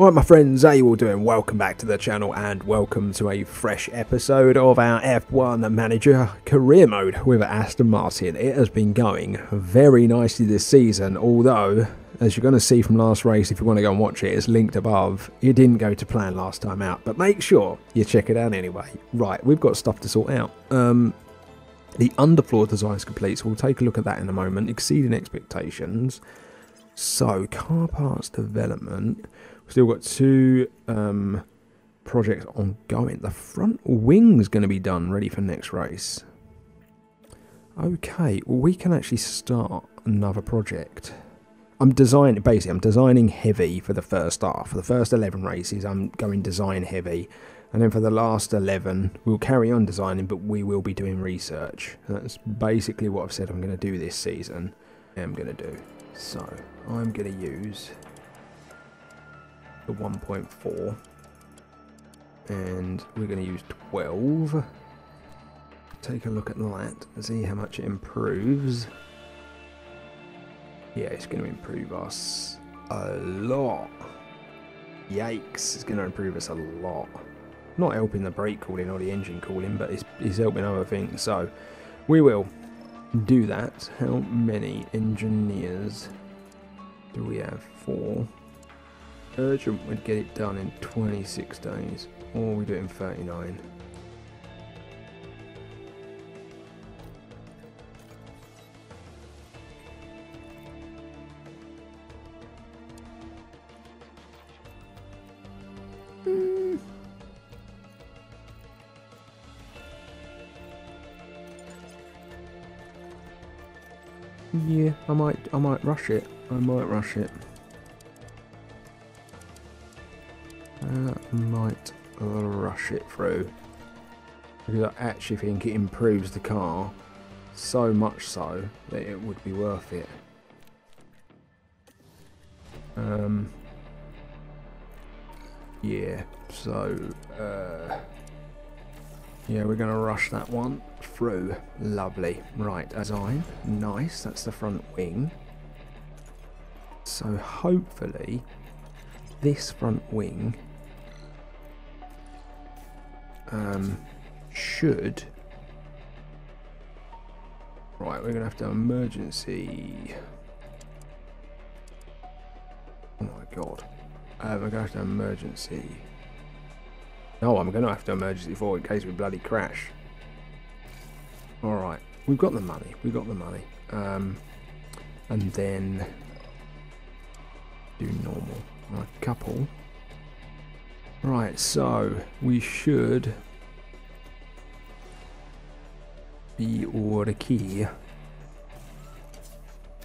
Alright my friends, how you all doing? Welcome back to the channel and welcome to a fresh episode of our F1 Manager Career Mode with Aston Martin. It has been going very nicely this season, although, as you're going to see from last race, if you want to go and watch it, it's linked above. It didn't go to plan last time out, but make sure you check it out anyway. Right, we've got stuff to sort out. The underfloor design is complete, so we'll take a look at that in a moment, exceeding expectations. So, car parts development. Still got two projects ongoing. The front wing's going to be done, ready for next race. Okay, well, we can actually start another project. I'm designing heavy for the first half. For the first 11 races, I'm going design heavy. And then for the last 11, we'll carry on designing, but we will be doing research. That's basically what I've said I'm going to do this season. I'm going to do. So, I'm going to use 1.4 and we're going to use 12. Take a look at that and see how much it improves. Yeah, it's going to improve us a lot. Yikes, it's going to improve us a lot. Not helping the brake cooling or the engine cooling, but it's helping other things, so we will do that. How many engineers do we have? 4. Urgent would get it done in 26 days, or we do it in 39. Yeah, I might rush it. Might rush it through, because I actually think it improves the car so much so that it would be worth it. Yeah, so yeah, we're gonna rush that one through. Lovely. Right, design, nice. That's the front wing, so hopefully this front wing should. Right, we're gonna have to have emergency. Oh my god, we're gonna have to have emergency. No, I'm gonna have to emergency forward in case we bloody crash. All right, we've got the money. And then do normal. Right, couple. Right, so we should be order key.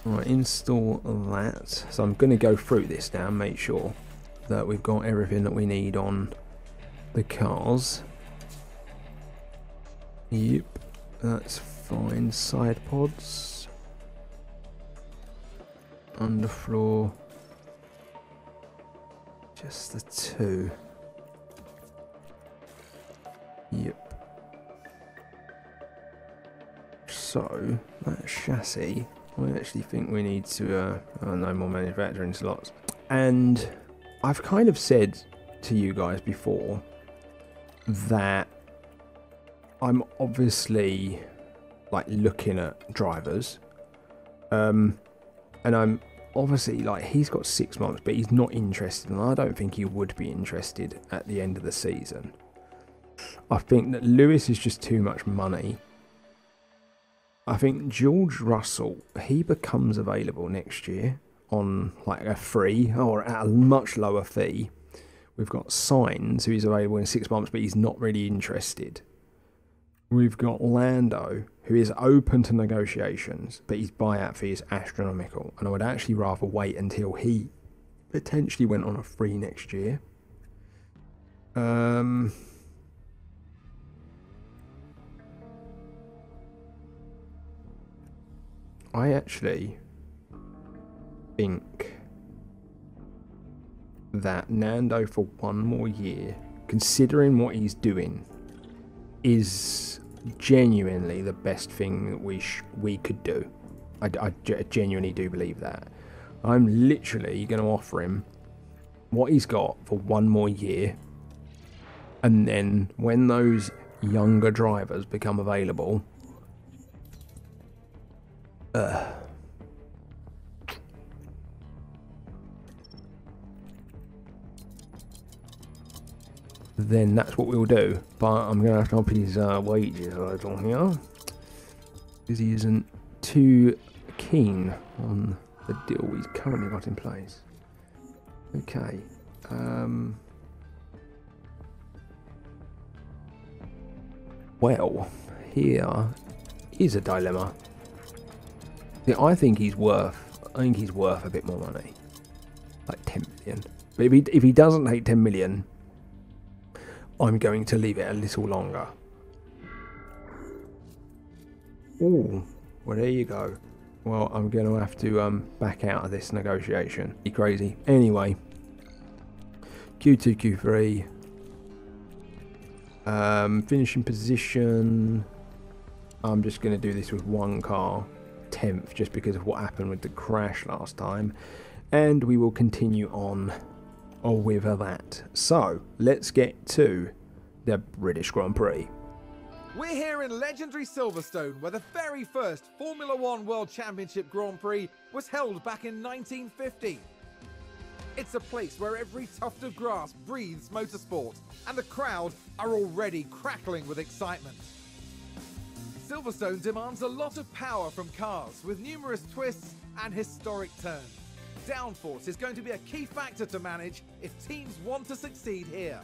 Right, install that. So I'm going to go through this now and make sure that we've got everything that we need on the cars. Yep, that's fine. Side pods, underfloor, just the two. Yep. So that chassis, I actually think we need to no more manufacturing slots. And I've kind of said to you guys before that I'm obviously like looking at drivers, and I'm obviously like, he's got 6 months, but he's not interested, and I don't think he would be interested at the end of the season. I think that Lewis is just too much money. I think George Russell, he becomes available next year on like a free or at a much lower fee. We've got Sainz, who is available in 6 months, but he's not really interested. We've got Lando, who is open to negotiations, but his buyout fee is astronomical, and I would actually rather wait until he potentially went on a free next year. I actually think that Nando for one more year, considering what he's doing, is genuinely the best thing that we could do. I genuinely do believe that. I'm literally going to offer him what he's got for one more year, and then when those younger drivers become available, then that's what we'll do. But I'm gonna have to up his wages a little here, because he isn't too keen on the deal he's currently got in place. Okay, well, here is a dilemma. Yeah, I think he's worth a bit more money, like 10 million. But if he doesn't take 10 million, I'm going to leave it a little longer. Oh, well, there you go. Well, I'm going to have to back out of this negotiation. Be crazy. Anyway, Q2, Q3, finishing position. I'm just going to do this with one car. 10th, just because of what happened with the crash last time, and we will continue on with that. So let's get to the British Grand Prix. We're here in legendary Silverstone, where the very first Formula 1 World Championship Grand Prix was held back in 1950. It's a place where every tuft of grass breathes motorsport, and the crowd are already crackling with excitement. Silverstone demands a lot of power from cars, with numerous twists and historic turns. Downforce is going to be a key factor to manage if teams want to succeed here.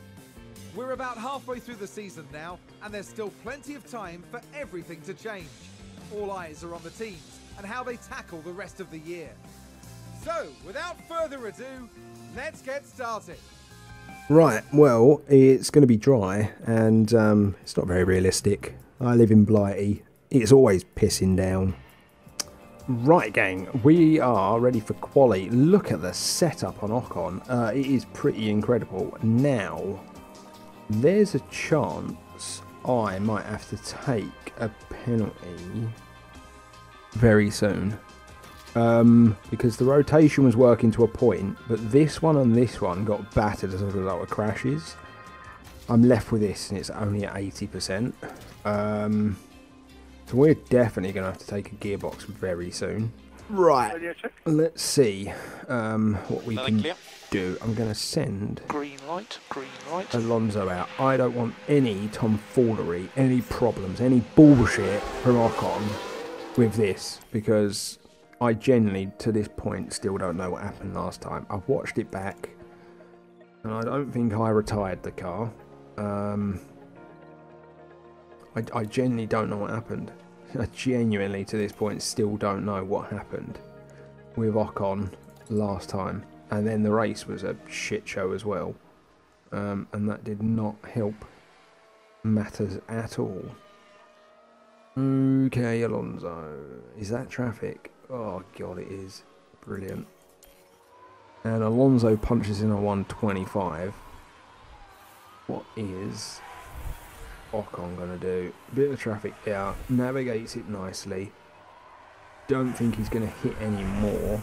We're about halfway through the season now, and there's still plenty of time for everything to change. All eyes are on the teams and how they tackle the rest of the year. So, without further ado, let's get started. Right, well, it's going to be dry, and it's not very realistic. I live in Blighty. It's always pissing down. Right, gang, we are ready for quali. Look at the setup on Ocon. It is pretty incredible. Now, there's a chance I might have to take a penalty very soon. Because the rotation was working to a point, but this one and this one got battered as a result of crashes. I'm left with this, and it's only at 80%. So we're definitely going to have to take a gearbox very soon. Right, let's see what we can do. I'm going to send green light. Alonso out. I don't want any tomfoolery, any problems, any bullshit from Ocon with this, because I genuinely, to this point, still don't know what happened last time. I've watched it back, and I don't think I retired the car. I genuinely don't know what happened. I genuinely, to this point, still don't know what happened with Ocon last time. And then the race was a shit show as well. And that did not help matters at all. Okay, Alonso. Is that traffic? Oh, God, it is. Brilliant. And Alonso punches in a 125. What is Ocon gonna do? Bit of traffic there, navigates it nicely. Don't think he's gonna hit any more,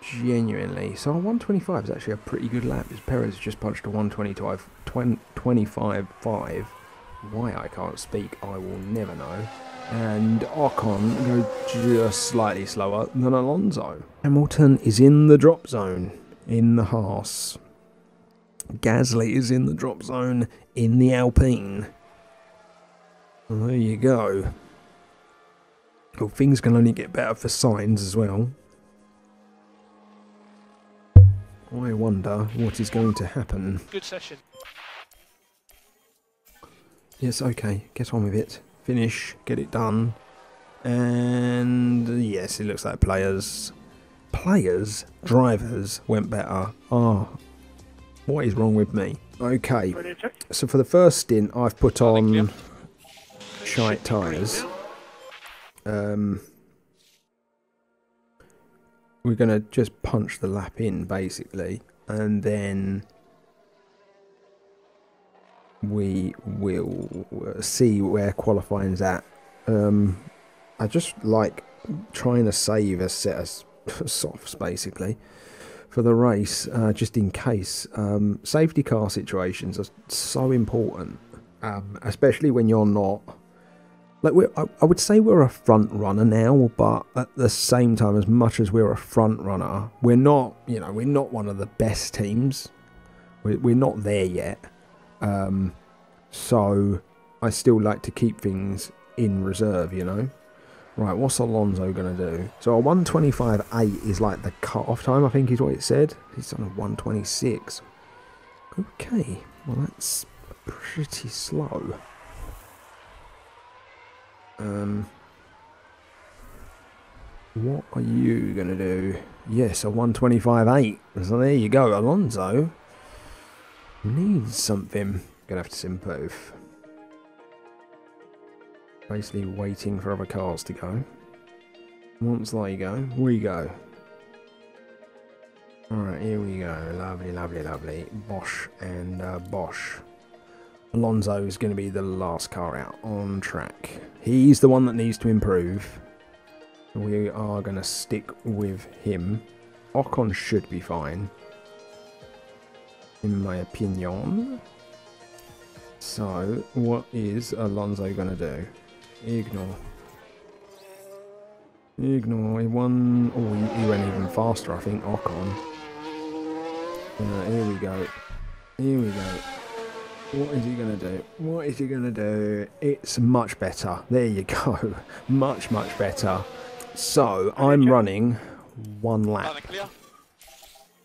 genuinely. So 125 is actually a pretty good lap, as Perez just punched a 125.5. Why I can't speak, I will never know. And Ocon go just slightly slower than Alonso. Hamilton is in the drop zone in the Haas. Gasly is in the drop zone in the Alpine. There you go. Well, things can only get better for Sainz as well. I wonder what is going to happen. Good session. Yes, okay, get on with it. Finish, get it done. And yes, it looks like drivers went better. Oh, what is wrong with me? Okay, so for the first stint, I've put on shite tyres. We're going to just punch the lap in, basically, and then we will see where qualifying's at. I just like trying to save a set of softs, basically, for the race, just in case. Safety car situations are so important, especially when you're not... Like, I would say we're a front runner now, but at the same time, as much as we're a front runner, we're not, you know, we're not one of the best teams. We're not there yet. So I still like to keep things in reserve, you know. Right, what's Alonso going to do? So a 1:25.8 is like the cut-off time, I think is what it said. He's on a 1:26. Okay, well, that's pretty slow. What are you going to do? Yes, a 1:25.8. So there you go. Alonso needs something. Going to have to improve. Basically waiting for other cars to go. Once they go, we go. Alright, here we go. Lovely, lovely, lovely. Bosch and Bosch. Alonso is going to be the last car out on track. He's the one that needs to improve. We are going to stick with him. Ocon should be fine, in my opinion. So, what is Alonso going to do? Ignore. Ignore. He won. Oh, he went even faster, I think. Ocon. Here we go. Here we go. What is he going to do? What is he going to do? It's much better. There you go. Much, much better. So, I'm running one lap.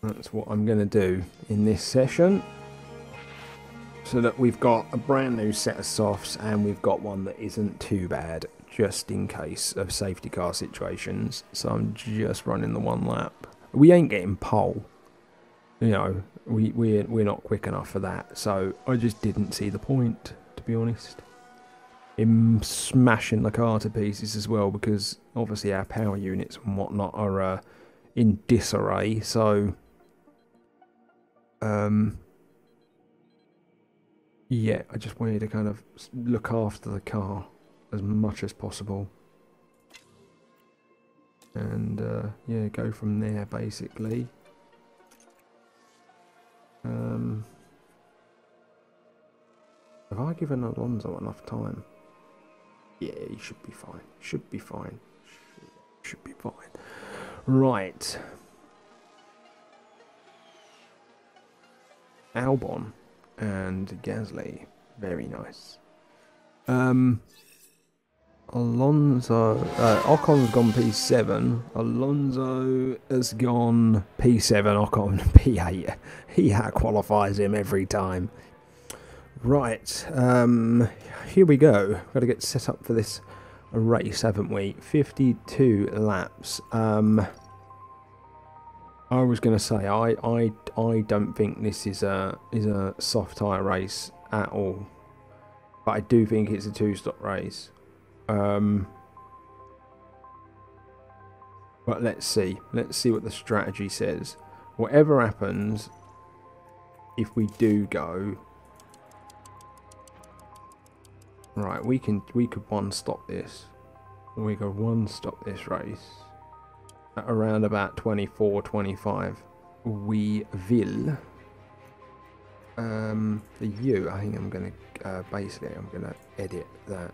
That's what I'm going to do in this session. So that we've got a brand new set of softs and we've got one that isn't too bad, just in case of safety car situations. So I'm just running the one lap. We ain't getting pole. You know, we're not quick enough for that, so I just didn't see the point, to be honest. Him smashing the car to pieces as well, because obviously our power units and whatnot are in disarray, so... Yeah, I just wanted to kind of look after the car as much as possible. And, yeah, go from there, basically. Have I given Alonso enough time? Yeah, he should be fine. Should be fine. Should be fine. Right. Albon and Gasly. Very nice. Alonso... Ocon's gone P7. Alonso has gone P7, Ocon P8. He out-qualifies him every time. Right, here we go. We've got to get set up for this race, haven't we? 52 laps. I was going to say, I don't think this is a soft tyre race at all. But I do think it's a two-stop race. But let's see. Let's see what the strategy says. Whatever happens, if we do go... Right, we could one-stop this. We could one-stop this race. At around about 24, 25. We will. The U, I think I'm going to... basically, I'm going to edit that.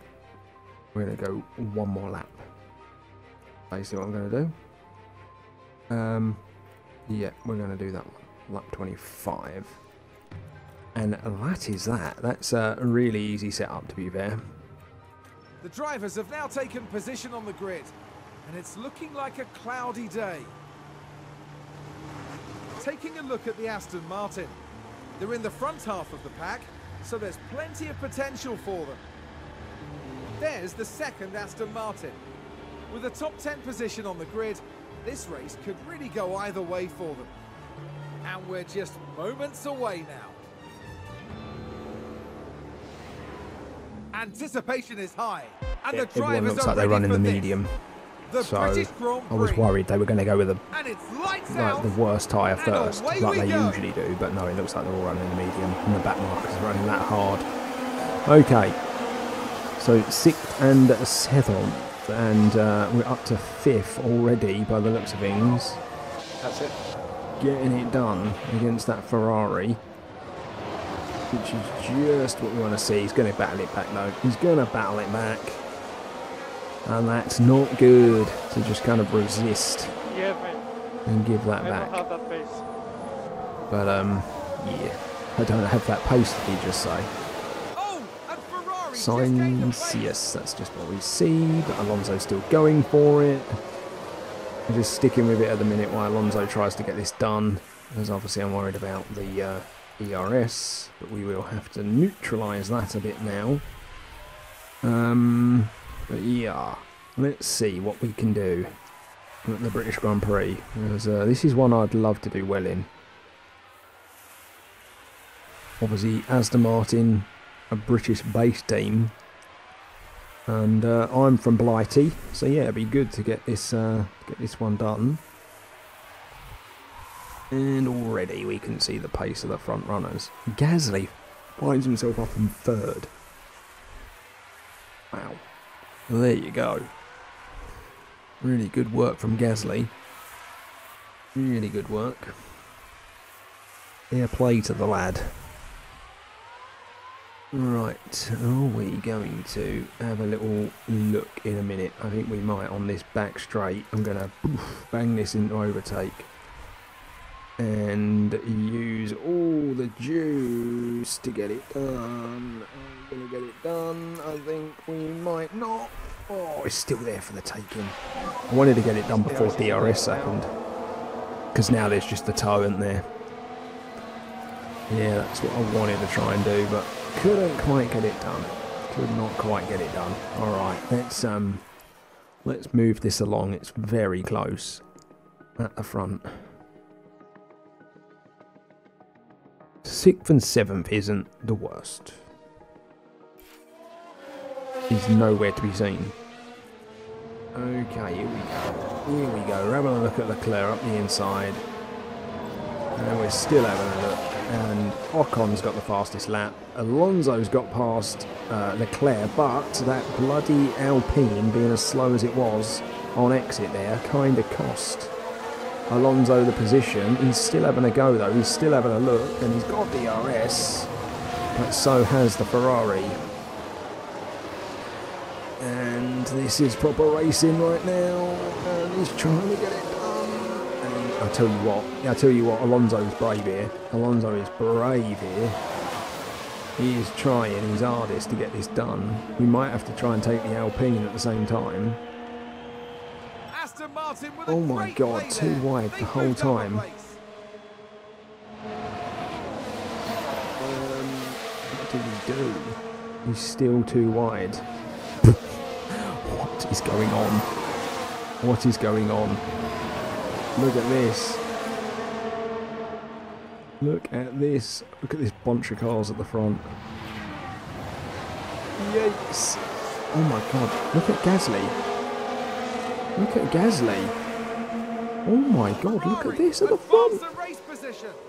We're going to go one more lap. Basically what I'm going to do. Yeah, we're going to do that one. Lap 25. And that is that. That's a really easy setup, to be fair. The drivers have now taken position on the grid. And it's looking like a cloudy day. Taking a look at the Aston Martin. They're in the front half of the pack, so there's plenty of potential for them. There's the second Aston Martin. With a top 10 position on the grid, this race could really go either way for them. And we're just moments away now. Anticipation is high, and the drivers looks like they're running the medium. So I was worried they were going to go with the worst tyre first, like they usually do. But no, it looks like they're all running the medium, and the back markers are running that hard. Okay, so 6th and 7th, and we're up to 5th already by the looks of things. That's it. getting it done against that Ferrari, which is just what we want to see. He's going to battle it back though. He's going to battle it back. And that's not good to just kind of resist and give that back. But, yeah, I don't have that post, did you just say? Sainz, yes, that's just what we see, but Alonso's still going for it. We're just sticking with it at the minute while Alonso tries to get this done, because obviously I'm worried about the ERS, but we will have to neutralise that a bit now. But yeah, let's see what we can do at the British Grand Prix, because this is one I'd love to do well in. Obviously, Aston Martin, a British-based team, and I'm from Blighty, so yeah, it'd be good to get this one done. And already we can see the pace of the front runners. Gasly winds himself up in third. Wow. There you go. Really good work from Gasly. Really good work. Fair play to the lad. Right, are we going to have a little look in a minute? I think we might on this back straight. I'm going to bang this into overtake and use all the juice to get it done. I'm going to get it done. I think we might not. Oh, it's still there for the taking. I wanted to get it done before DRS happened, because now there's just the toe in there. Yeah, that's what I wanted to try and do, but couldn't quite get it done. Could not quite get it done. All right, let's move this along. It's very close at the front. 6th and 7th isn't the worst. Is nowhere to be seen. Okay, here we go. Here we go. We're having a look at Leclerc up the inside, and we're still having a look. And Ocon's got the fastest lap. Alonso's got past Leclerc, but that bloody Alpine, being as slow as it was on exit there, kind of cost Alonso the position. He's still having a go though, he's still having a look, and he's got DRS, but so has the Ferrari. And this is proper racing right now, and he's trying to get it done. I tell you what, Alonso's brave here. Alonso is brave here. He is trying his hardest to get this done. We might have to try and take the Alpine at the same time. Aston Martin, oh my god, too wide the whole time. What did he do? He's still too wide. What is going on? What is going on? Look at this. Look at this. Look at this bunch of cars at the front. Yikes. Oh my god. Look at Gasly. Look at Gasly. Oh my god. Look at this at the front.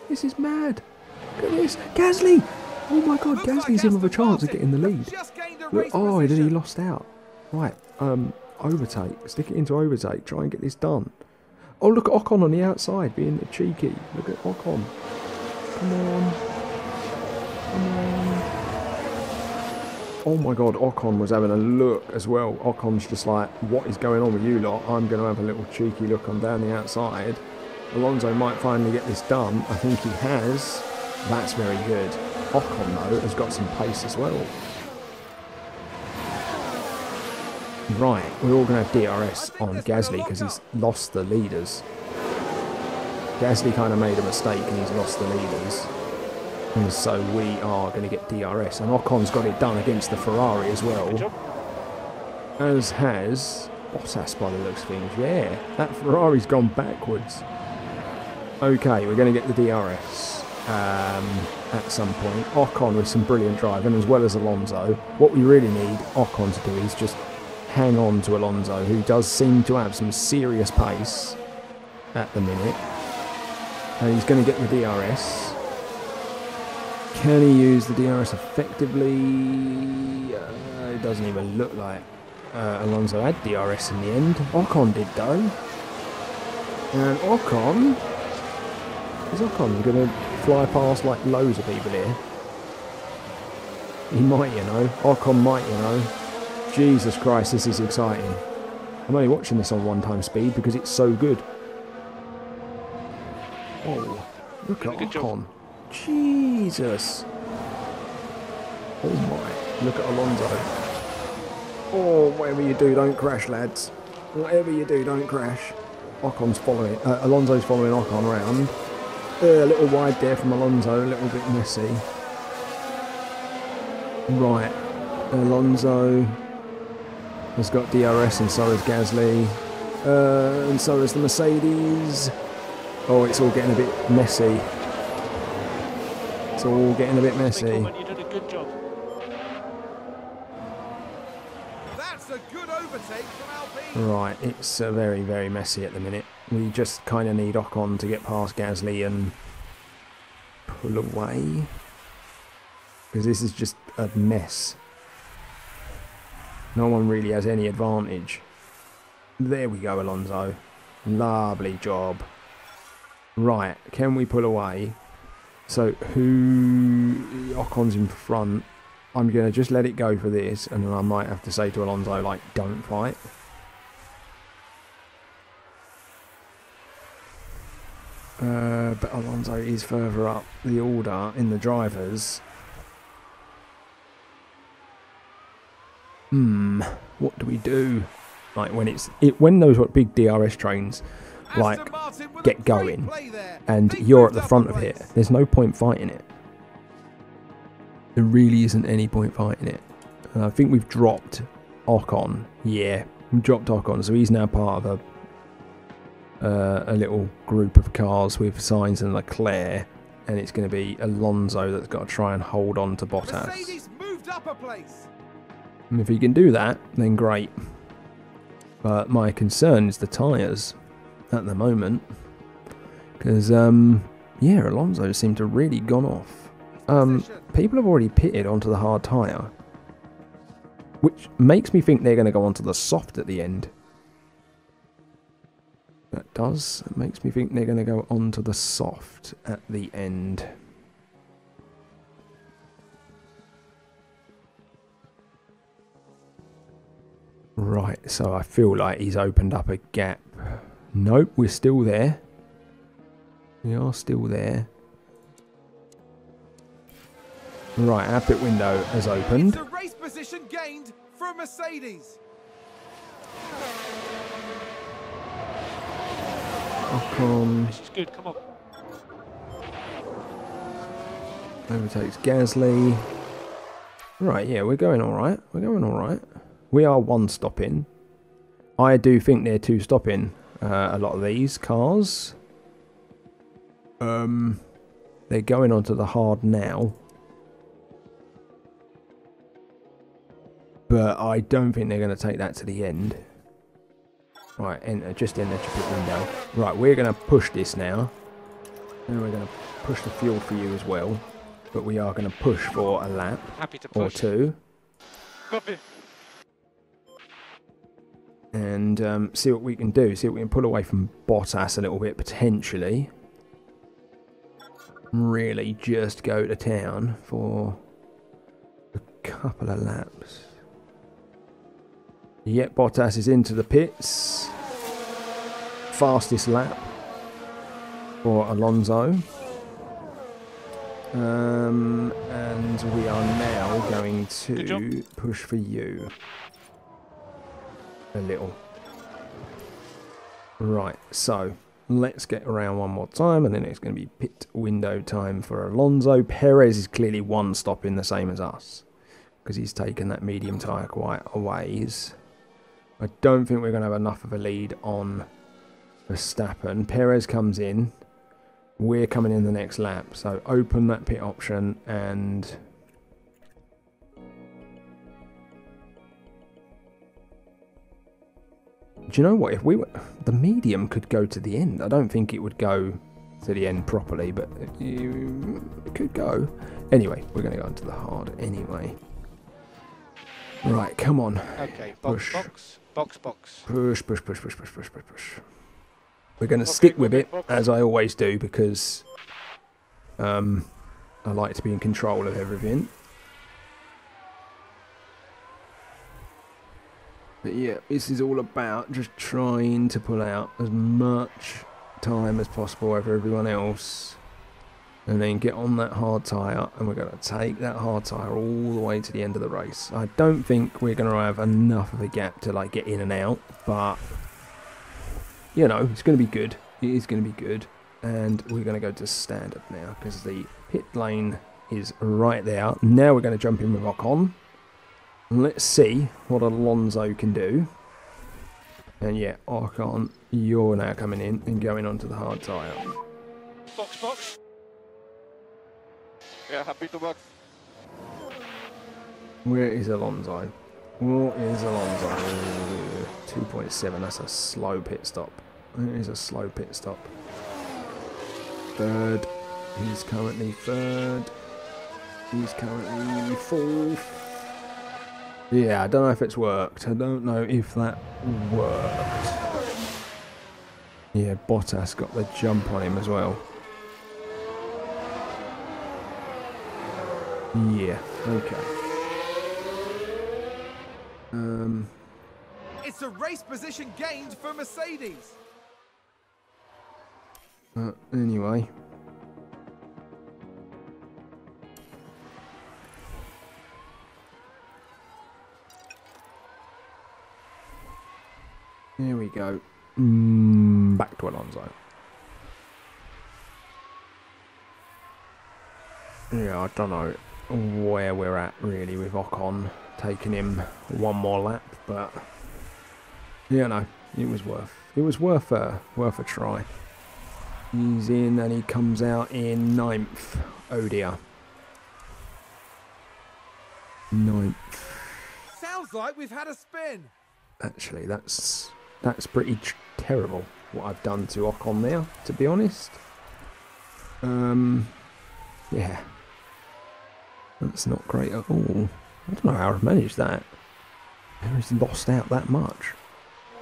This is mad. Look at this. Gasly. Oh my god. Gasly's in with a chance of getting the lead. Look, oh, and he lost out. Right. Overtake. Stick it into overtake. Try and get this done. Oh, look at Ocon on the outside, being cheeky. Look at Ocon. Come on. Come on. Oh my god, Ocon was having a look as well. Ocon's just like, what is going on with you lot? I'm going to have a little cheeky look on down the outside. Alonso might finally get this done. I think he has. That's very good. Ocon, though, has got some pace as well. Right, we're all going to have DRS on Gasly because he's lost the leaders. Gasly kind of made a mistake and he's lost the leaders. And so we are going to get DRS. And Ocon's got it done against the Ferrari as well. As has Bottas by the looks of things. Yeah, that Ferrari's gone backwards. Okay, we're going to get the DRS at some point. Ocon with some brilliant driving as well as Alonso. What we really need Ocon to do is just hang on to Alonso, who does seem to have some serious pace at the minute. And he's going to get the DRS. Can he use the DRS effectively? It doesn't even look like Alonso had DRS in the end. Ocon did though. And Ocon Is Ocon going to fly past like loads of people here? He might, you know. Ocon might, you know. Jesus Christ, this is exciting. I'm only watching this on one-time speed because it's so good. Oh, look at Ocon. Job. Jesus. Oh my, look at Alonso. Oh, whatever you do, don't crash, lads. Whatever you do, don't crash. Ocon's following, Alonso's following Ocon around. A little wide there from Alonso, a little bit messy. Right, Alonso has got DRS and so has Gasly. And so is the Mercedes. Oh, it's all getting a bit messy. It's all getting a bit messy. You did a good job. That's a good overtake from Alpine. Right, it's very, very messy at the minute. We just kind of need Ocon to get past Gasly and pull away. Because this is just a mess. No one really has any advantage. There we go, Alonso. Lovely job. Right, can we pull away? So, Ocon's in front. I'm going to just let it go for this, and then I might have to say to Alonso, like, don't fight. But Alonso is further up the order in the drivers. What do we do? Like when those big DRS trains like get going and you're at the front of it, there's no point fighting it. There really isn't any point fighting it. And I think we've dropped Ocon. Yeah, we dropped Ocon, so he's now part of a little group of cars with Sainz and Leclerc, and it's going to be Alonso that's got to try and hold on to Bottas. Mercedes moved up a place. And if he can do that, then great. But my concern is the tyres at the moment. Because, yeah, Alonso seemed to really gone off. People have already pitted onto the hard tyre. Which makes me think they're going to go onto the soft at the end. That does. It makes me think they're going to go onto the soft at the end. Right, so I feel like he's opened up a gap. Nope, we're still there. We are still there. Right, our pit window has opened. It's a race position gained for Mercedes. Ocon. This is good, come on. Overtakes Gasly. Right, yeah, we're going all right. We're going all right. We are one stop in. I do think they're two stop in, a lot of these cars. They're going onto the hard now. But I don't think they're going to take that to the end. Right, enter, just enter your pit window. Right, we're going to push this now. And we're going to push the field for you as well. But we are going to push for a lap or two. Copy. And see what we can do. See what we can pull away from Bottas a little bit, potentially. Really just go to town for a couple of laps. Yep, Bottas is into the pits. Fastest lap for Alonso. And we are now going to push for you. A little. Right, so let's get around one more time, and then it's going to be pit window time for Alonso. Perez is clearly one stop in, the same as us, because he's taken that medium tyre quite a ways. I don't think we're going to have enough of a lead on Verstappen. Perez comes in. We're coming in the next lap, so open that pit option and... Do you know what, if we were... The medium could go to the end. I don't think it would go to the end properly, but it could go. Anyway, we're going to go into the hard anyway. Right, come on. Okay, box, push. Box, box, box. Push, push, push, push, push, push, push, push. We're going to stick with it, as I always do, because I like to be in control of everything. But yeah, this is all about just trying to pull out as much time as possible over everyone else. And then get on that hard tyre, and we're going to take that hard tyre all the way to the end of the race. I don't think we're going to have enough of a gap to like get in and out, but you know, it's going to be good. It is going to be good, and we're going to go to standard now because the pit lane is right there. Now we're going to jump in with Ocon. Let's see what Alonso can do. And yeah, Ocon, you're now coming in and going onto the hard tyre. Box, box. Yeah, happy to box. Where is Alonso? What is Alonso? 2.7, that's a slow pit stop. It is a slow pit stop. Third. He's currently third. He's currently fourth. Yeah, I don't know if it's worked. I don't know if that worked. Yeah, Bottas got the jump on him as well. Yeah, okay. It's a race position gained for Mercedes. Anyway. There we go. Back to Alonso. Yeah, I don't know where we're at really with Ocon, taking him one more lap, but yeah, no, it was worth a try. He's in and he comes out in ninth. Oh dear, ninth. Sounds like we've had a spin. Actually, that's pretty terrible what I've done to Ocon there, to be honest. Yeah. That's not great at all. I don't know how I've managed that. He's lost out that much.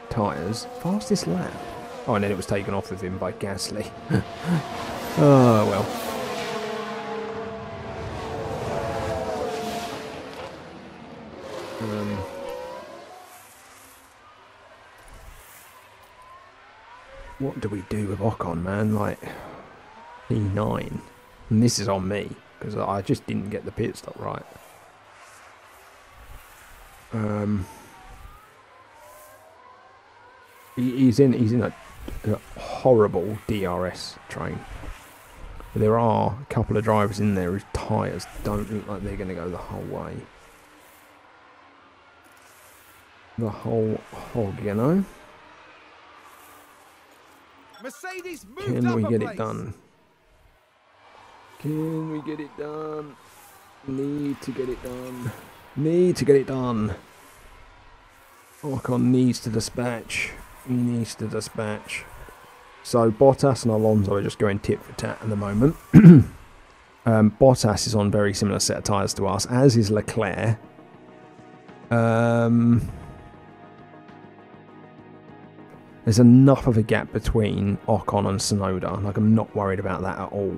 Tyres. Fastest lap. Oh, and then it was taken off of him by Gasly. Oh, well. What do we do with Ocon, man? Like, P9. And this is on me. Because I just didn't get the pit stop right. He's in a horrible DRS train. There are a couple of drivers in there whose tyres don't look like they're going to go the whole way. The whole hog, you know? Mercedes moved. Can we get it done? Can we get it done? Need to get it done. Need to get it done. Ocon needs to dispatch. He needs to dispatch. So Bottas and Alonso are just going tit for tat at the moment. Bottas is on a very similar set of tyres to us, as is Leclerc. There's enough of a gap between Ocon and Sonoda. Like, I'm not worried about that at all.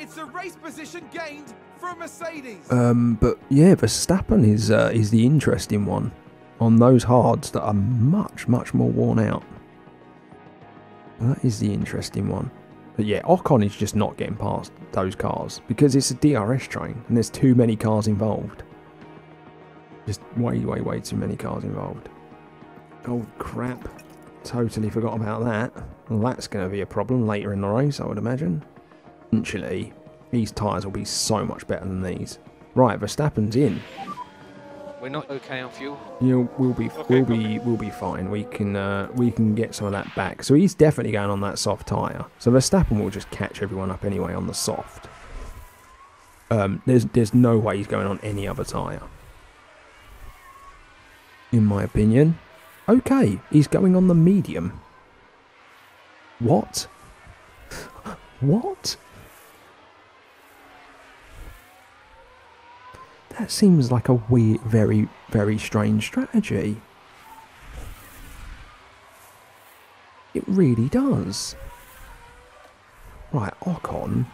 It's a race position gained from Mercedes. But yeah, Verstappen is the interesting one on those hards that are much more worn out. That is the interesting one. But yeah, Ocon is just not getting past those cars because it's a DRS train and there's too many cars involved. Just way too many cars involved. Oh crap! Totally forgot about that. Well, that's going to be a problem later in the race, I would imagine. Eventually, these tyres will be so much better than these. Right, Verstappen's in. We're not okay on fuel. Yeah, we'll be fine. We can get some of that back. So he's definitely going on that soft tyre. So Verstappen will just catch everyone up anyway on the soft. There's no way he's going on any other tyre, in my opinion. Okay, he's going on the medium. What? What? That seems like a weird, very strange strategy. It really does. Right, Ocon,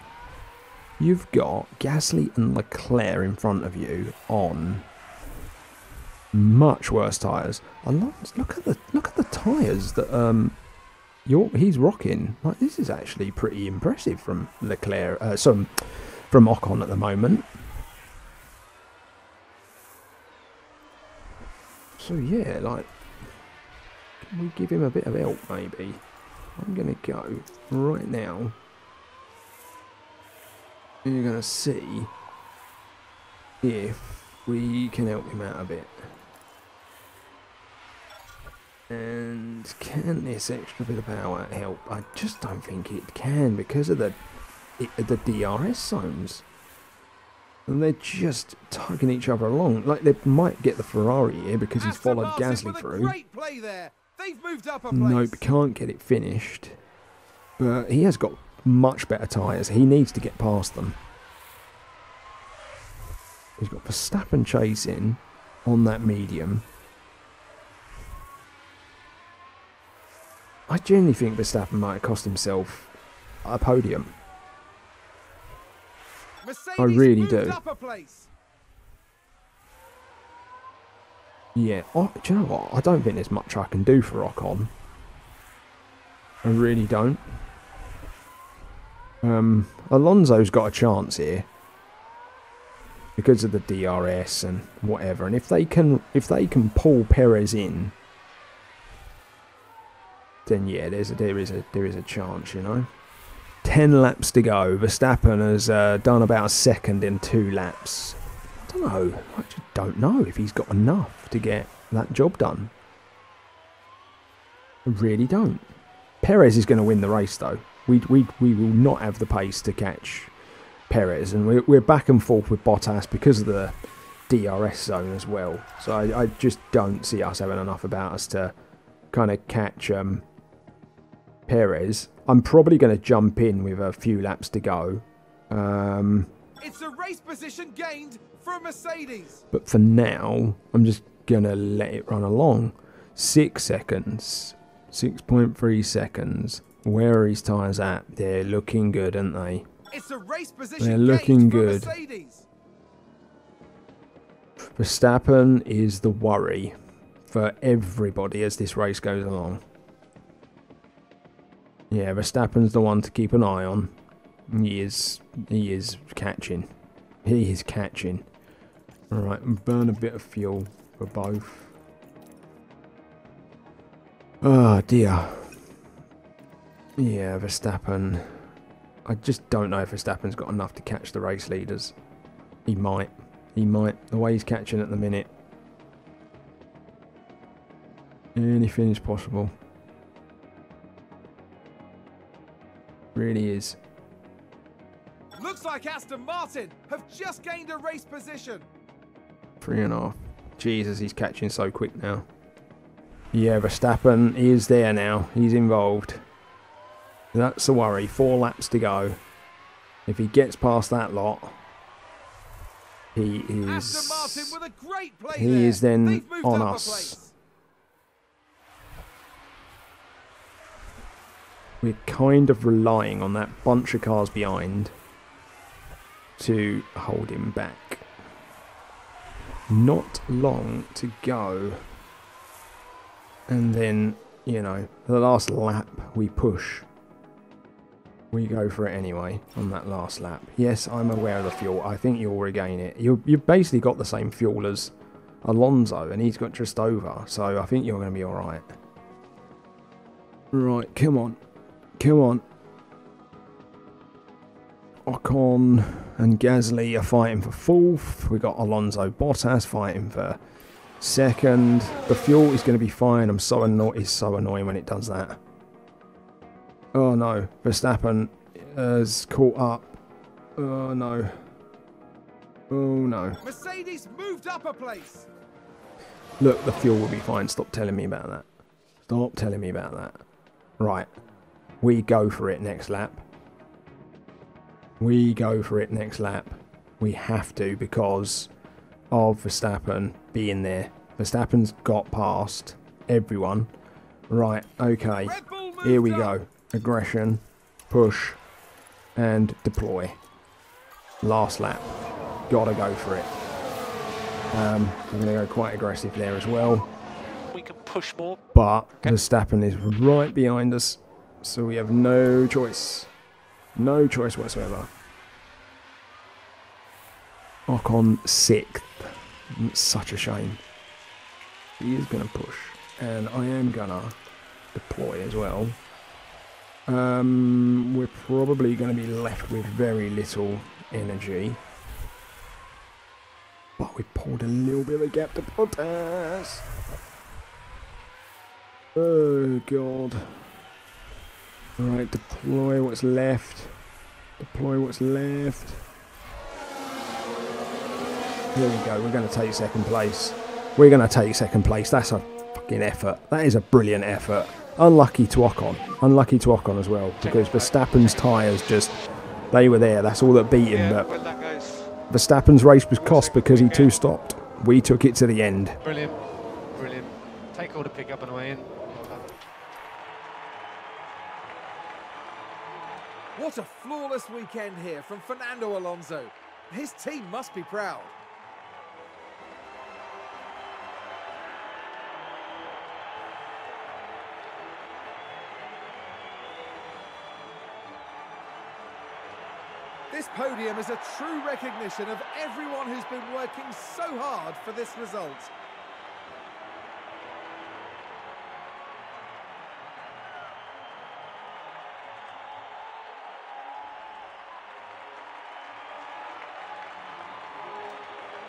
you've got Gasly and Leclerc in front of you on much worse tyres. Look at the tyres that he's rocking. Like, this is actually pretty impressive from Leclerc, from Ocon at the moment. So yeah, like, can we give him a bit of help maybe? I'm gonna go right now. You're gonna see if we can help him out a bit. And can this extra bit of power help? I just don't think it can because of the DRS zones. And they're just tugging each other along. Like, they might get the Ferrari here because he's followed Gasly through. Great play there. They've moved up a place. Nope, can't get it finished. But he has got much better tyres. He needs to get past them. He's got Verstappen chasing on that medium. I genuinely think Verstappen might have cost himself a podium. Mercedes, I really do. Yeah, do you know what? I don't think there's much I can do for Ocon. I really don't. Alonso's got a chance here because of the DRS and whatever. And if they can pull Perez in, then yeah, there is a chance, you know. 10 laps to go. Verstappen has done about a second in 2 laps. I don't know. I just don't know if he's got enough to get that job done. I really don't. Perez is going to win the race, though. We will not have the pace to catch Perez. And we're back and forth with Bottas because of the DRS zone as well. So I just don't see us having enough about us to kind of catch Perez. I'm probably going to jump in with a few laps to go. It's a race position gained from Mercedes. But for now, I'm just going to let it run along. 6 seconds. 6.3 seconds. Where are his tyres at? They're looking good, aren't they? It's a race position. They're looking good. Mercedes. Verstappen is the worry for everybody as this race goes along. Yeah, Verstappen's the one to keep an eye on. He is catching. He is catching. Alright, burn a bit of fuel for both. Oh dear. Yeah, Verstappen. I just don't know if Verstappen's got enough to catch the race leaders. He might. He might. The way he's catching at the minute. Anything is possible. Really is. Looks like Aston Martin have just gained a race position. 3.5. Jesus, he's catching so quick now. Yeah, Verstappen is there now. He's involved. That's a worry. 4 laps to go. If he gets past that lot, he is. Aston Martin with a great play. He is then on us. We're kind of relying on that bunch of cars behind to hold him back. Not long to go. And then, you know, the last lap we push. We go for it anyway on that last lap. Yes, I'm aware of the fuel. I think you'll regain it. You've basically got the same fuel as Alonso, and he's got just over. So I think you're going to be all right. Right, come on. Come on. Ocon and Gasly are fighting for 4th. We got Alonso Bottas fighting for 2nd. The fuel is going to be fine. I'm so annoyed. It's so annoying when it does that. Oh no. Verstappen is caught up. Oh no. Oh no. Mercedes moved up a place. Look, the fuel will be fine. Stop telling me about that. Stop telling me about that. Right. We go for it next lap. We go for it next lap. We have to because of Verstappen being there. Verstappen's got past everyone. Right, okay. Here we go. Aggression, push, and deploy. Last lap. Gotta go for it. I'm going to go quite aggressive there as well. We can push more. But okay. Verstappen is right behind us, so we have no choice. No choice whatsoever. Ocon sixth. It's such a shame. He is going to push, and I am going to deploy as well. We're probably going to be left with very little energy. But we pulled a little bit of a gap to Bottas. Oh, God. Right, deploy what's left. Deploy what's left. Here we go. We're going to take second place. We're going to take second place. That's a fucking effort. That is a brilliant effort. Unlucky to Ocon. Unlucky to Ocon as well, because Verstappen's tyres just... They were there. That's all that beat him. But Verstappen's race was cost because he two-stopped. We took it to the end. Brilliant. Brilliant. Take all the pick up and away in. What a flawless weekend here from Fernando Alonso. His team must be proud. This podium is a true recognition of everyone who's been working so hard for this result.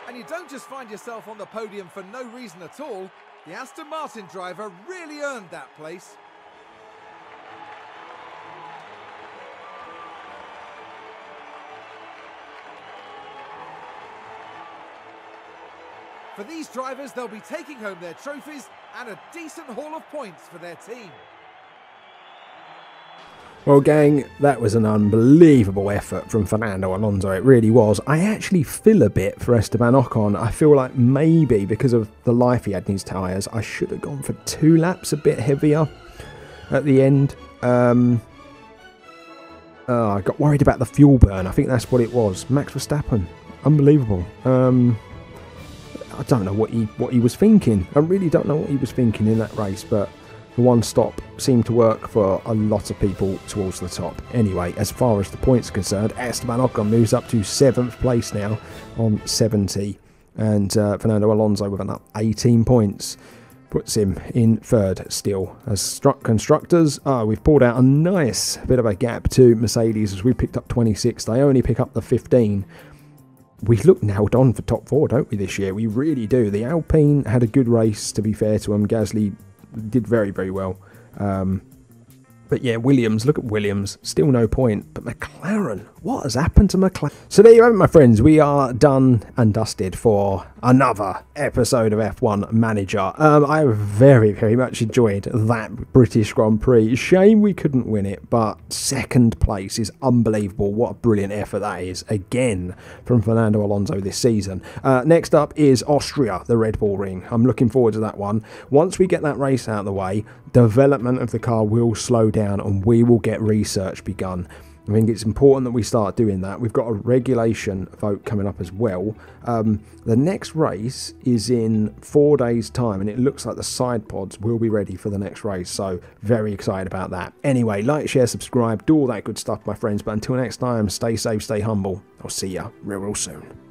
And you don't just find yourself on the podium for no reason at all. The Aston Martin driver really earned that place. For these drivers, they'll be taking home their trophies and a decent haul of points for their team. Well, gang, that was an unbelievable effort from Fernando Alonso. It really was. I actually feel a bit for Esteban Ocon. I feel like maybe because of the life he had in his tyres, I should have gone for two laps a bit heavier at the end. I got worried about the fuel burn. I think that's what it was. Max Verstappen. Unbelievable. I don't know what he was thinking. I really don't know what he was thinking in that race, but the one stop seemed to work for a lot of people towards the top. Anyway, as far as the points are concerned, Esteban Ocon moves up to 7th place now on 70, and Fernando Alonso with an up 18 points puts him in 3rd still. As struck constructors, we've pulled out a nice bit of a gap to Mercedes as we picked up 26. They only pick up the 15. We look nailed on for top four, don't we, this year? We really do. The Alpine had a good race, to be fair to them. Gasly did very, very well. But yeah, Williams, look at Williams. Still no point. But McLaren, what has happened to McLaren? So there you have it, my friends. We are done and dusted for another episode of F1 Manager. I very, very much enjoyed that British Grand Prix. Shame we couldn't win it, but second place is unbelievable. What a brilliant effort that is, again, from Fernando Alonso this season. Next up is Austria, the Red Bull Ring. I'm looking forward to that one. Once we get that race out of the way, development of the car will slow down and we will get research begun. I think it's important that we start doing that. We've got a regulation vote coming up as well. The next race is in 4 days' time, and it looks like the side pods will be ready for the next race, so very excited about that. Anyway, like, share, subscribe, do all that good stuff, my friends, but until next time, stay safe, stay humble. I'll see ya real soon.